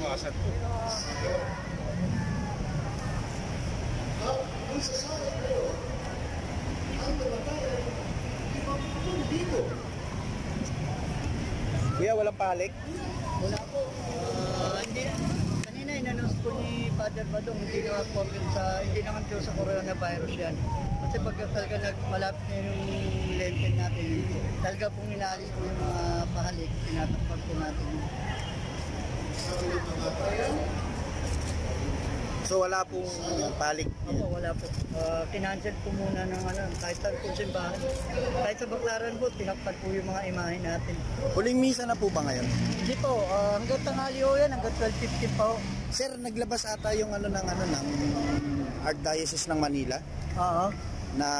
me va a hacer tú. No se sabe, pero tanto batalla, que no me estoy vivo. Kuya, walang palik? Wala po. Hindi. Kanina in-announce po ni Father Badong, hindi naman po sa, hindi naman po sa coronavirus yan. Kasi pagka talaga nagmalapit na yung lenten natin, talaga pong inaalis po yung mga pahalik, pinatapag po natin. So wala pong palik? Opo, wala po. Kinancel po muna ng ano, kahit saan po simbahan. Kahit sa Baclaran po, tinapad po yung mga imahe natin. Huling misa na po ba ngayon? Hindi po. Hanggang tanghali ho yan, hanggang 12:15 po. Sir, naglabas ata yung ng Archdiocese ng Manila. Oo. Na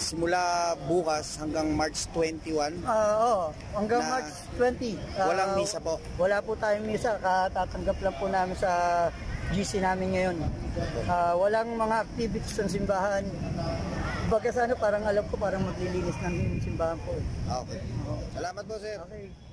simula bukas hanggang March 21. Oo, hanggang March 20. Walang misa po. Wala po tayong misa, katatanggap lang po namin sa GC namin ngayon. Walang mga activities ng simbahan. Baga sana parang alam ko, parang maglilinis ng simbahan po. Okay. Salamat po, sir. Okay.